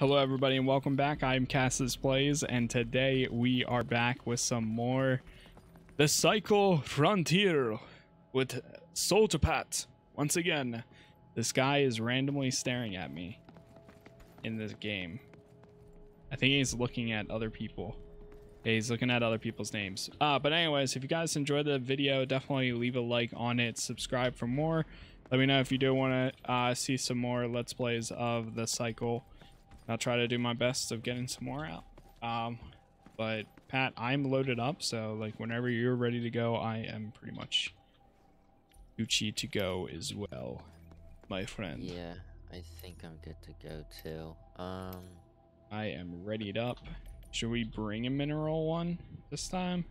Hello everybody and welcome back. I'm Casas Plays and today we are back with some more The Cycle Frontier with Soultrap. Once again, this guy is randomly staring at me in this game. I think he's looking at other people. Yeah, he's looking at other people's names. But anyways, if you guys enjoyed the video, definitely leave a like on it, subscribe for more. Let me know if you do want to see some more Let's Plays of The Cycle. I'll try to do my best of getting some more out. But Pat, I'm loaded up, so like whenever you're ready to go, I am pretty much Gucci to go as well, my friend. Yeah, I think I'm good to go too. I am readied up. Should we bring a mineral one this time?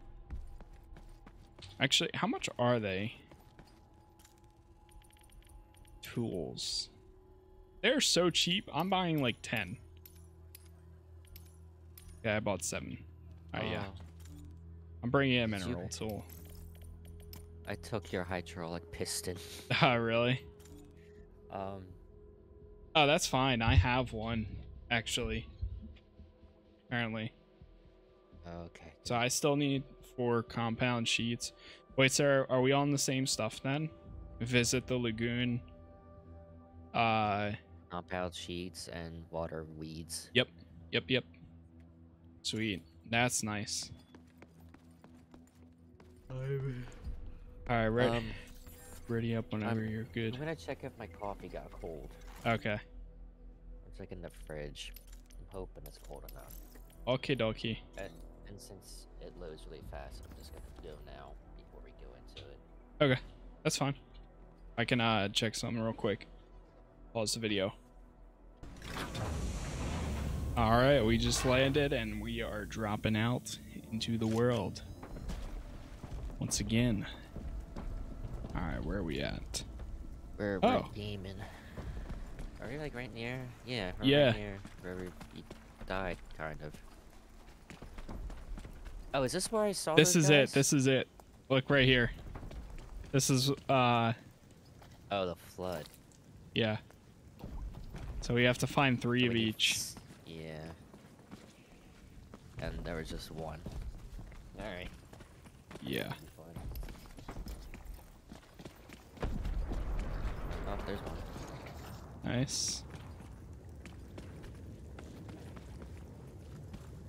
Actually, how much are they? Tools. They're so cheap. I'm buying like 10. Yeah, I bought 7. All right, yeah. I'm bringing in a mineral tool. I took your hydraulic piston. Oh, really? Oh, that's fine. I have one, actually. Apparently. Okay. So I still need 4 compound sheets. Wait, sir, are we on the same stuff then? Visit the lagoon. Compound sheets and water weeds. Yep. Sweet. That's nice. Alright, ready up whenever you're good. I'm gonna check if my coffee got cold. Okay. It's like in the fridge. I'm hoping it's cold enough. Okay, dokie. And since it loads really fast, I'm just gonna go now before we go into it. Okay, that's fine. I can check something real quick. Pause the video. All right, we just landed and we are dropping out into the world once again. All right, where are we at? We're gaming. Are we like right near? Yeah. Yeah. Right near where we died, kind of. Oh, is this where I saw? This is it. This is it. Look right here. This is Oh, the flood. Yeah. So we have to find 3 of each. Yeah. And there was just one. Alright. Yeah. Oh, there's one. Nice.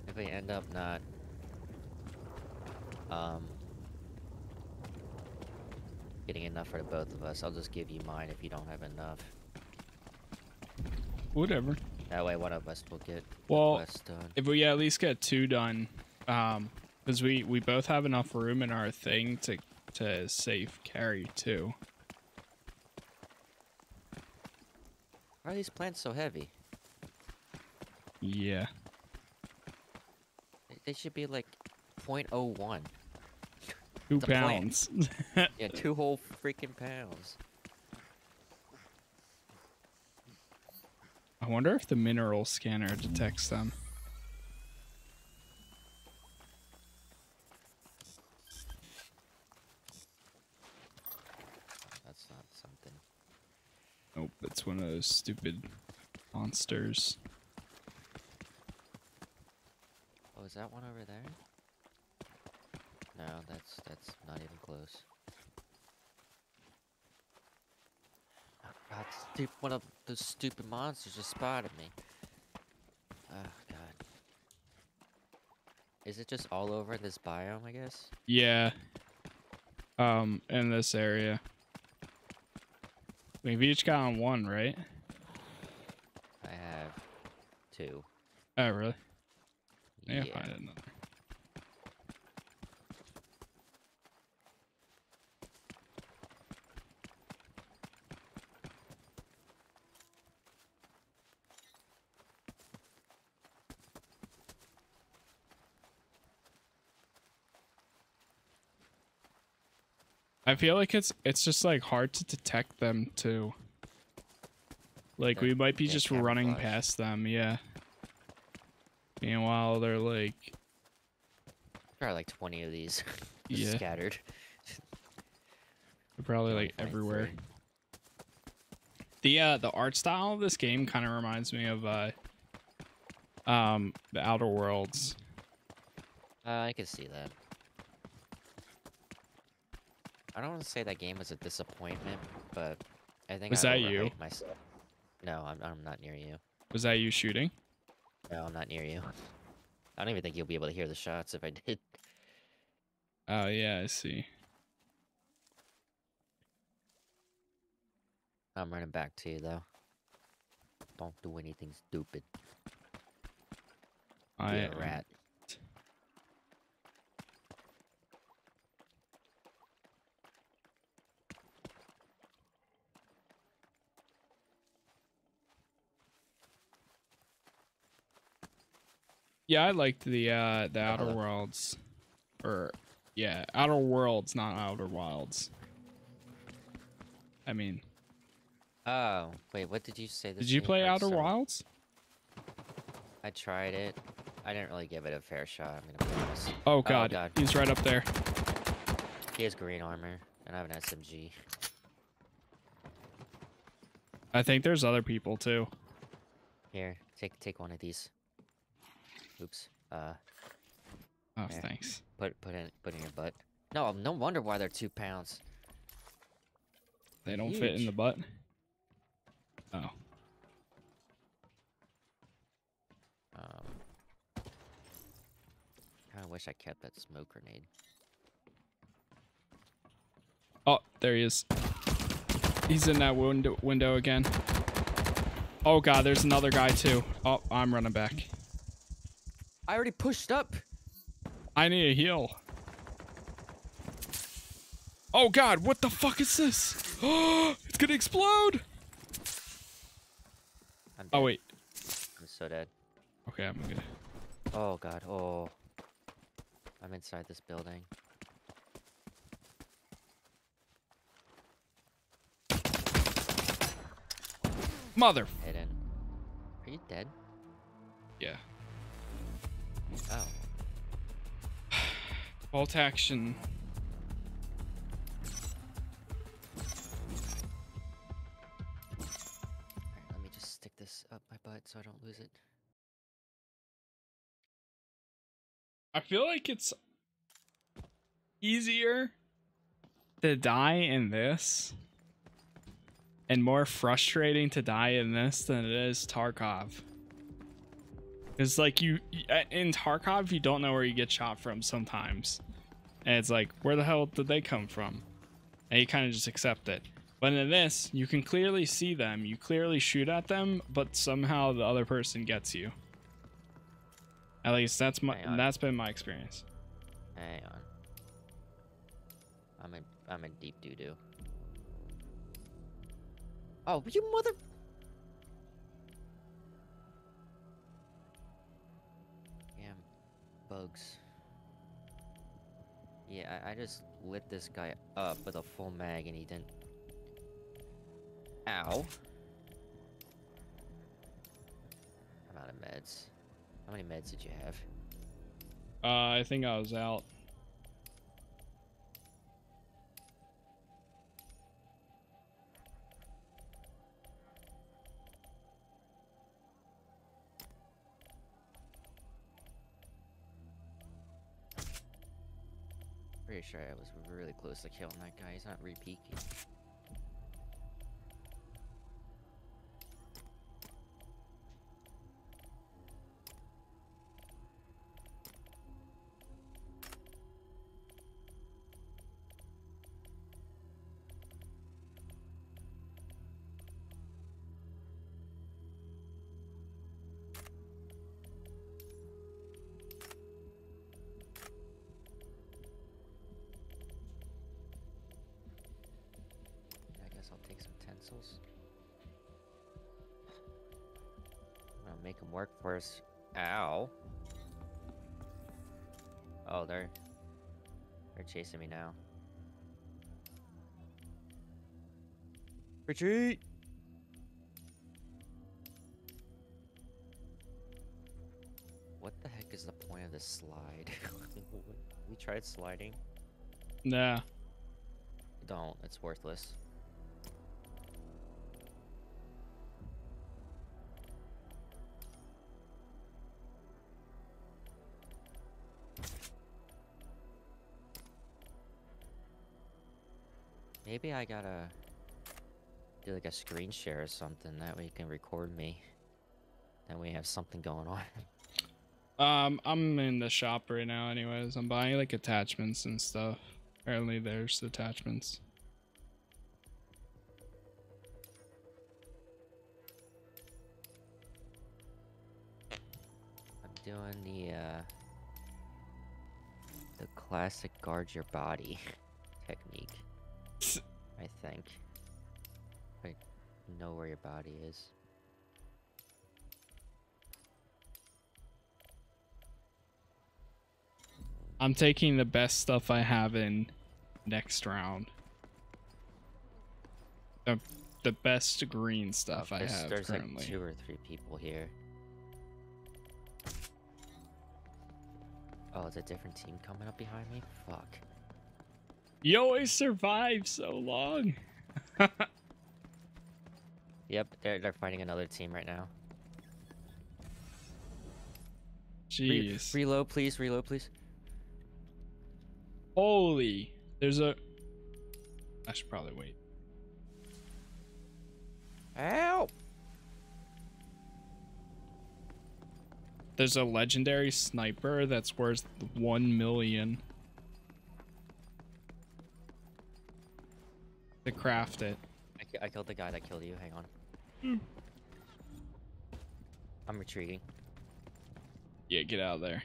If we end up not... getting enough for the both of us, I'll just give you mine if you don't have enough. Whatever. That way one of us will get quest done. If we at least get 2 done, because we both have enough room in our thing to safe carry too. Why are these plants so heavy? Yeah. They should be like 0.01. 2 pounds. Yeah, 2 whole freaking pounds. I wonder if the mineral scanner detects them. That's not something. Nope, it's one of those stupid monsters. Oh, is that one over there? No, that's not even close. Oh god, one of those stupid monsters just spotted me. Oh god. Is it just all over this biome, I guess? Yeah. In this area. We've each gotten 1, right? I have 2. Oh really? Yeah, I didn't know. I feel like it's just like hard to detect them too. Like we might be just running past them, yeah. Meanwhile, they're like probably like 20 of these yeah. Scattered. They're probably like everywhere. The art style of this game kind of reminds me of The Outer Worlds. I can see that. I don't want to say that game was a disappointment, but I think was I that you? Myself. No, I'm not near you. Was that you shooting? No, I'm not near you. I don't even think you'll be able to hear the shots if I did. Oh yeah, I see. I'm running back to you though. Don't do anything stupid. You're a rat. Yeah, I liked the Outer Worlds, or yeah, Outer Worlds, not Outer Wilds. I mean. Oh wait, what did you say? Did you play Outer Wilds? I tried it. I didn't really give it a fair shot. I'm gonna be honest. Oh god, he's right up there. He has green armor, and I have an SMG. I think there's other people too. Here, take one of these. Oops. Oh, there. Thanks. Put in your butt. No, no wonder why they're 2 pounds. They don't fit in the butt. Oh. I wish I kept that smoke grenade. Oh, there he is. He's in that window again. Oh god, there's another guy too. Oh, I'm running back. I already pushed up. I need a heal. Oh god, what the fuck is this? Oh, it's gonna explode. I'm dead. Oh wait. I'm so dead. Okay, I'm good. Oh god, oh. I'm inside this building. Mother. Hidden. Are you dead? Yeah. Oh. Alt action. Alright, let me just stick this up my butt so I don't lose it. I feel like it's easier to die in this and more frustrating to die in this than it is Tarkov. It's like in Tarkov, you don't know where you get shot from sometimes. And it's like, where the hell did they come from? And you kind of just accept it. But in this, you can clearly see them. You clearly shoot at them, but somehow the other person gets you. At least that's been my experience. Hang on. I'm in deep doo-doo. Oh, you mother... Bugs. Yeah, I just lit this guy up with a full mag and he didn't. Ow. I'm out of meds. How many meds did you have? I think I was out. Pretty sure I was really close to killing that guy. He's not re-peeking. Make them work for us. Ow. Oh, they're chasing me now. Retreat. What the heck is the point of this slide? We tried sliding. Nah. Don't. It's worthless. Maybe I gotta do like a screen share or something, that way you can record me. That way we have something going on. I'm in the shop right now anyways. I'm buying like attachments and stuff. Apparently there's attachments. I'm doing the classic guard your body technique. I think. Like, know where your body is. I'm taking the best stuff I have in next round. The best green stuff I have there's currently. There's like 2 or 3 people here. Oh, it's a different team coming up behind me? Fuck. You always survive so long. Yep, they're fighting another team right now. Jeez. Reload, please. Reload, please. Holy. There's a... I should probably wait. Ow! There's a legendary sniper that's worth 1 million. To craft it. I killed the guy that killed you. Hang on. I'm retreating. Yeah, get out of there.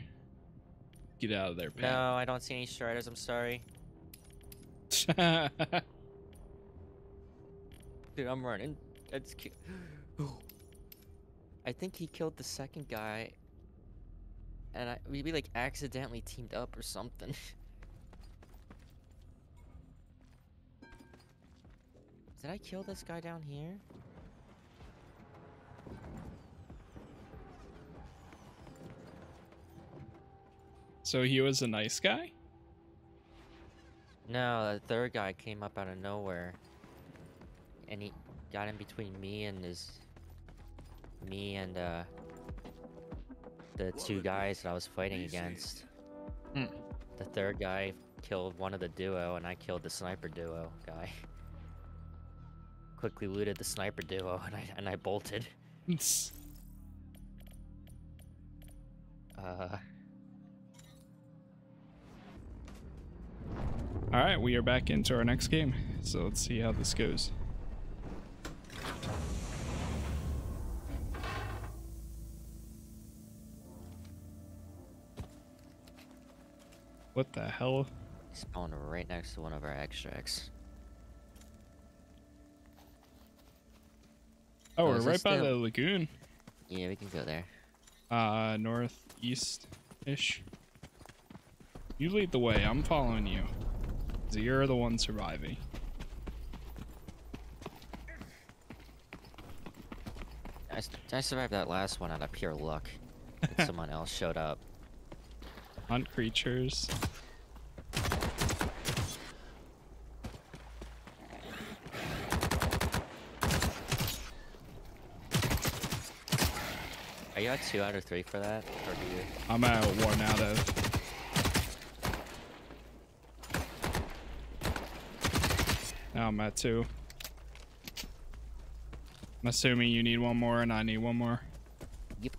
Get out of there, Pat. No, I don't see any striders. I'm sorry. Dude, I'm running. That's cute. I think he killed the second guy. And we like accidentally teamed up or something. Did I kill this guy down here? So he was a nice guy? No, the third guy came up out of nowhere. And he got in between me and the two guys that I was fighting against. The third guy killed one of the duo and I killed the sniper duo guy. Quickly looted the sniper duo and I bolted. All right, we are back into our next game, so let's see how this goes. What the hell? Spawned right next to one of our extracts. Oh, we're right by the lagoon. Yeah, we can go there. Northeast-ish. You lead the way. I'm following you. You're the one surviving. I survived that last one out of pure luck. That someone else showed up. Hunt creatures. Are you at 2 out of 3 for that? Or do you... I'm at 1 out of. Now I'm at 2. I'm assuming you need 1 more and I need 1 more. Yep.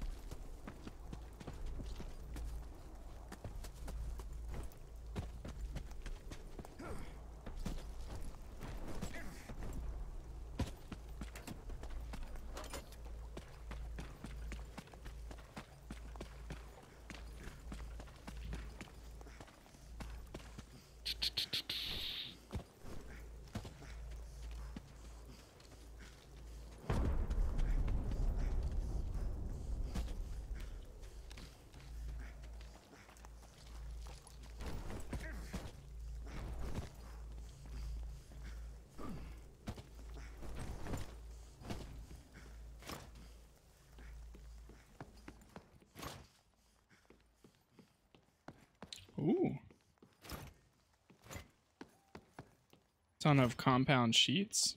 Ton of compound sheets.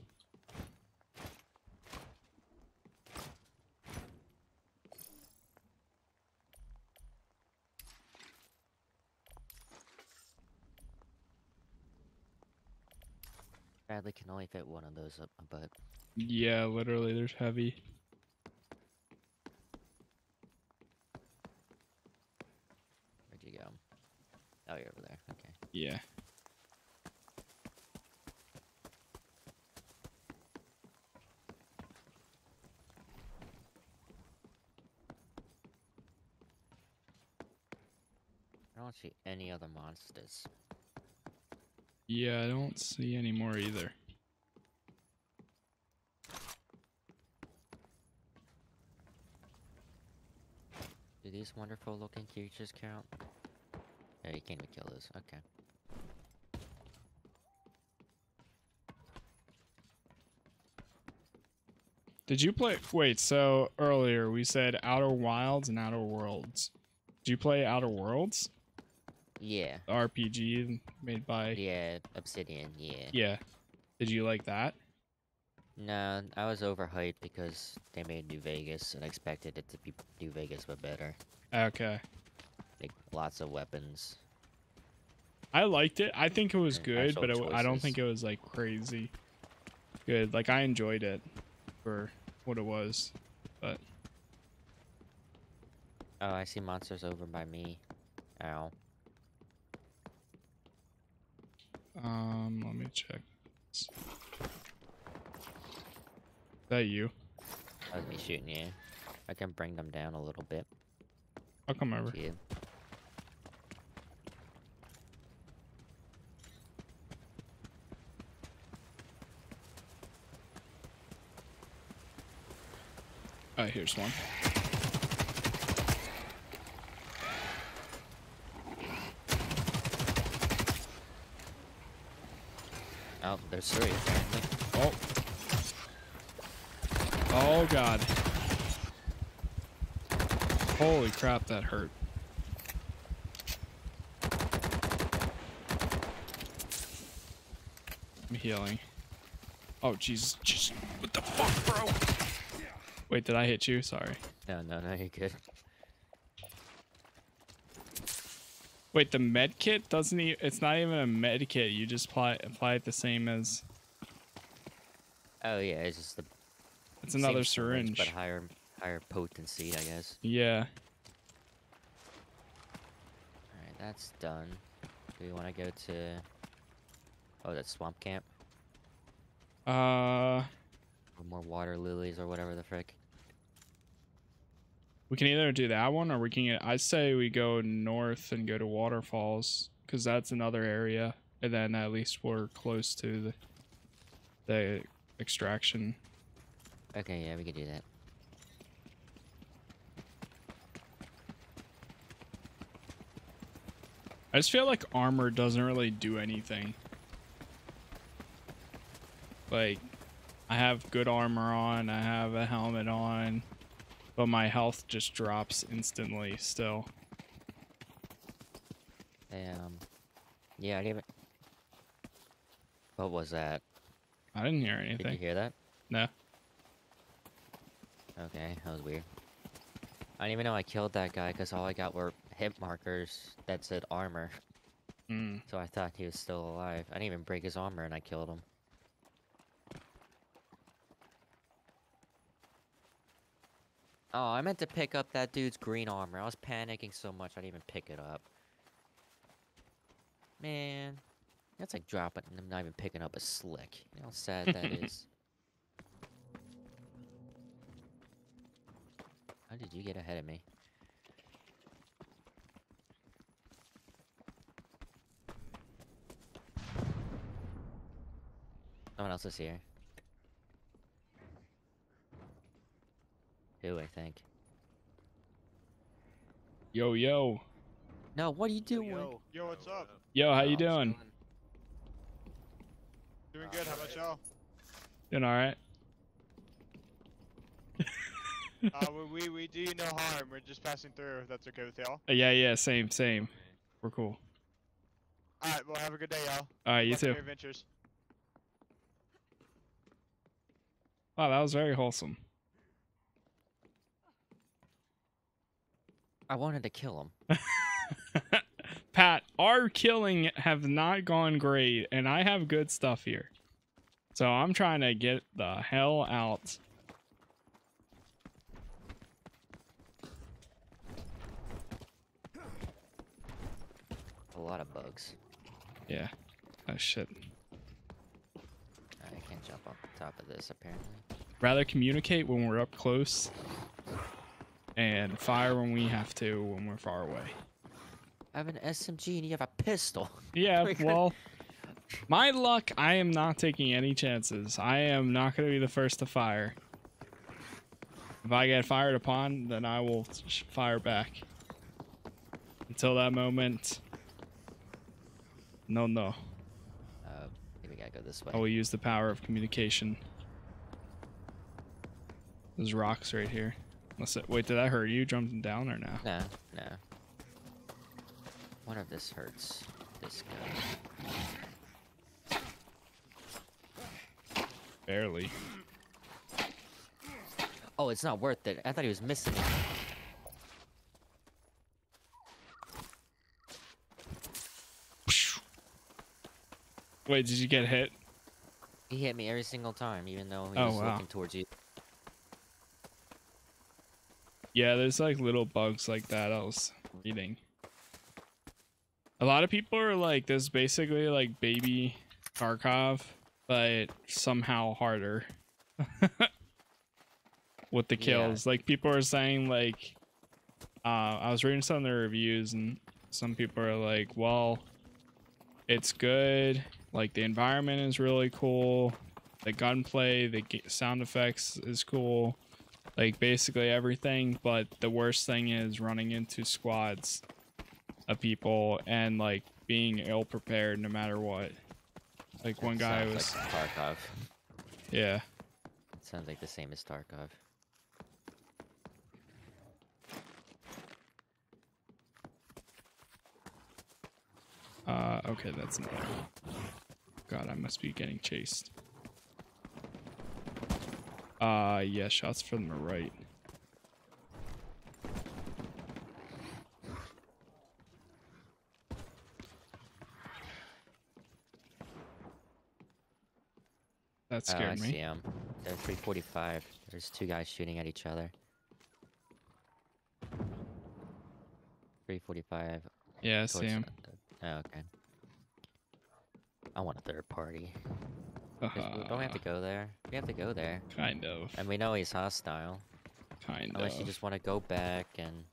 Bradley can only fit one of those up my butt. Yeah, literally, there's heavy. Where'd you go? Oh, you're over there. Okay. Yeah. I don't see any other monsters. Yeah, I don't see any more either. Do these wonderful looking creatures count? Yeah, you can't even kill those. Okay. Did you play? Wait, so earlier we said Outer Wilds and Outer Worlds. Did you play Outer Worlds? Yeah. RPG made by... Yeah, Obsidian, yeah. Yeah. Did you like that? No, I was overhyped because they made New Vegas and expected it to be New Vegas but better. Okay. Like, lots of weapons. I liked it. I think it was good, but I don't think it was, like, crazy good. Like, I enjoyed it for what it was, but... Oh, I see monsters over by me. Ow. Let me check. Is that you? That was me shooting you. I can bring them down a little bit. I'll come over. You. Oh, here's one. Oh, there's three, apparently. Oh. Oh, God. Holy crap, that hurt. I'm healing. Oh, Jesus. Jesus. What the fuck, bro? Wait, did I hit you? Sorry. No, no, no, you're good. Wait, the med kit doesn't even, it's not even a med kit, you just apply it the same as... Oh yeah, it's just the... It's another syringe. But higher potency, I guess. Yeah. Alright, that's done. Do we want to go to... Oh, that swamp camp? Or more water lilies or whatever the frick. We can either do that one, or we can. I say we go north and go to waterfalls, because that's another area, and then at least we're close to the extraction. Okay, yeah, we can do that. I just feel like armor doesn't really do anything. Like, I have good armor on. I have a helmet on. But my health just drops instantly still. Yeah, I didn't... What was that? I didn't hear anything. Did you hear that? No. Okay, that was weird. I didn't even know I killed that guy because all I got were hit markers that said armor. Mm. So I thought he was still alive. I didn't even break his armor and I killed him. Oh, I meant to pick up that dude's green armor. I was panicking so much I didn't even pick it up. Man, that's like dropping. I'm not even picking up a slick. You know how sad that is. How did you get ahead of me? Someone else is here. I think. Yo, yo. No, what are you doing? Yo, yo, what's up? Yo, how you doing? Doing good, how about y'all? Doing alright. We do you no harm, we're just passing through, if that's okay with y'all. Yeah, yeah, same, same. We're cool. Alright, well, have a good day, y'all. Alright, you too. Adventures. Wow, that was very wholesome. I wanted to kill him. Pat, our killing have not gone great, and I have good stuff here. So I'm trying to get the hell out. A lot of bugs. Yeah. Oh shit. I can't jump off the top of this apparently. Rather communicate when we're up close and fire when we have to when we're far away. I have an SMG and you have a pistol. Yeah, well, my luck, I am not taking any chances. I am not going to be the first to fire. If I get fired upon, then I will fire back. Until that moment, no. We gotta go this way. I will use the power of communication. There's rocks right here. Wait, did I hurt you jumping down or no? No. One of this hurts this guy. Barely. Oh, it's not worth it. I thought he was missing it. Wait, did you get hit? He hit me every single time, even though he was looking towards you. Yeah, there's like little bugs like that I was reading. A lot of people are like, this is basically like baby Tarkov, but somehow harder with the kills. Yeah. Like people are saying like, I was reading some of the reviews and some people are like, well, it's good. Like the environment is really cool. The gunplay, the sound effects is cool. Like basically everything. But the worst thing is running into squads of people and like being ill prepared no matter what. Like one guy was like Tarkov. Yeah. It sounds like the same as Tarkov. Okay, that's not. God, I must be getting chased. Yeah, shots from the right. That scared me. I see him. They're 345. There's two guys shooting at each other. 345. Yeah, I see him. Oh, okay. I want a third party. Don't we have to go there? We have to go there. Kind of. And we know he's hostile. Kind of. Unless you just want to go back and...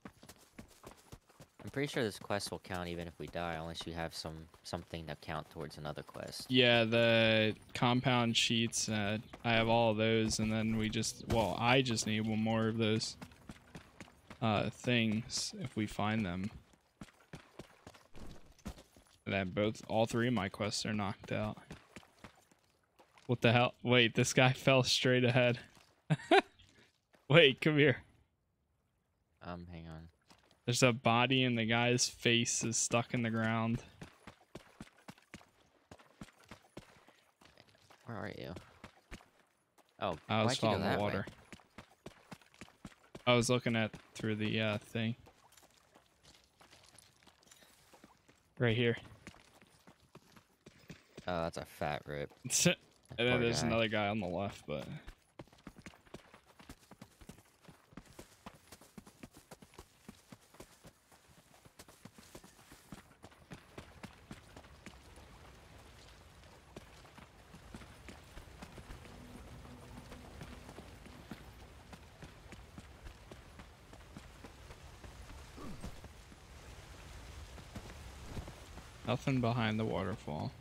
I'm pretty sure this quest will count even if we die, unless you have something to count towards another quest. Yeah, the compound sheets, I have all of those, and then we just... Well, I just need one more of those things if we find them. That all three of my quests are knocked out. What the hell? Wait, this guy fell straight ahead. Wait, come here. Hang on. There's a body and the guy's face is stuck in the ground. Where are you? Oh, I was following the water. I was looking at through the thing. Right here. Oh, that's a fat rip. And then there's another guy on the left, but... Nothing behind the waterfall.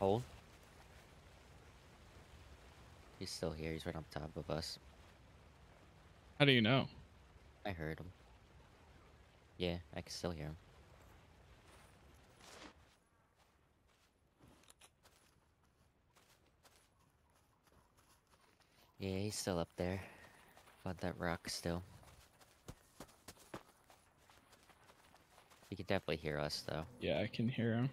Hold. He's still here. He's right on top of us. How do you know? I heard him. Yeah, I can still hear him. Yeah, he's still up there. But that rock still. You can definitely hear us, though. Yeah, I can hear him.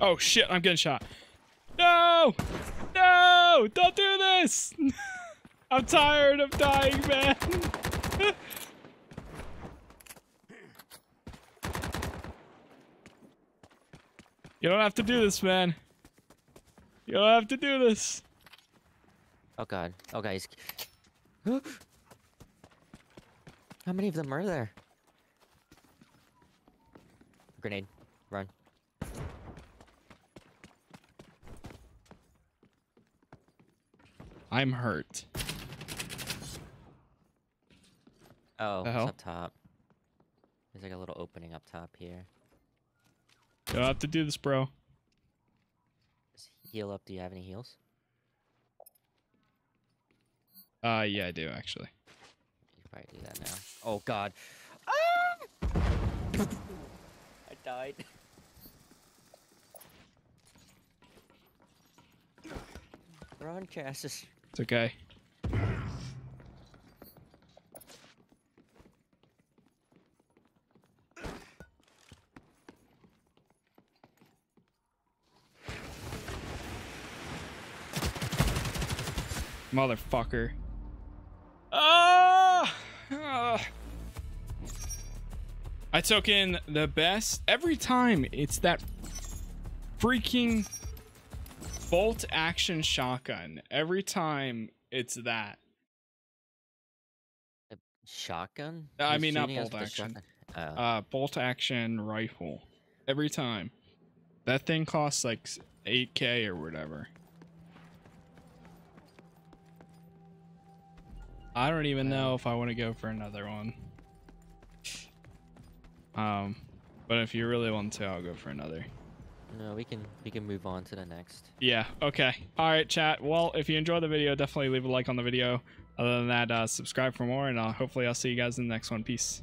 Oh shit, I'm getting shot. No! No! Don't do this! I'm tired of dying, man. You don't have to do this, man. You don't have to do this. Oh god. Oh guys. How many of them are there? Grenade. Run. I'm hurt. Oh, it's up top. There's like a little opening up top here. You don't have to do this, bro. Just heal up. Do you have any heals? Yeah, I do, actually. You can probably do that now. Oh, God. Ah! I died. Run, Casas. It's okay. Motherfucker. I took in the best. Every time it's that freaking bolt action shotgun. Every time it's that. A shotgun? I mean, not bolt action. Oh. Bolt action rifle. Every time. That thing costs like 8K or whatever. I don't even know if I want to go for another one. But if you really want to, I'll go for another. No, we can move on to the next. Yeah, okay. Alright, chat. Well, if you enjoyed the video, definitely leave a like on the video. Other than that, subscribe for more, and hopefully I'll see you guys in the next one. Peace.